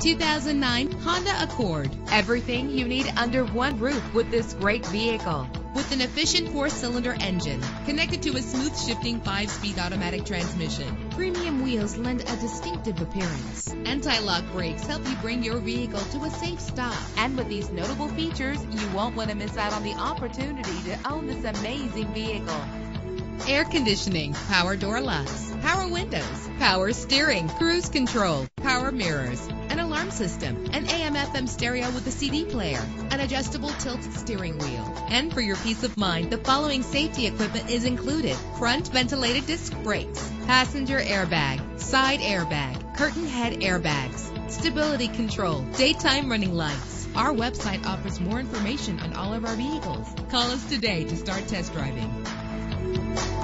2009 Honda Accord. Everything you need under one roof with this great vehicle. With an efficient 4-cylinder engine connected to a smooth shifting 5-speed automatic transmission, premium wheels lend a distinctive appearance. Anti-lock brakes help you bring your vehicle to a safe stop. And with these notable features, you won't want to miss out on the opportunity to own this amazing vehicle. Air conditioning, power door locks, power windows, power steering, cruise control, power mirrors, an alarm system, an AM/FM stereo with a CD player, an adjustable tilt steering wheel. And for your peace of mind, the following safety equipment is included: front ventilated disc brakes, passenger airbag, side airbag, curtain head airbags, stability control, daytime running lights. Our website offers more information on all of our vehicles. Call us today to start test driving.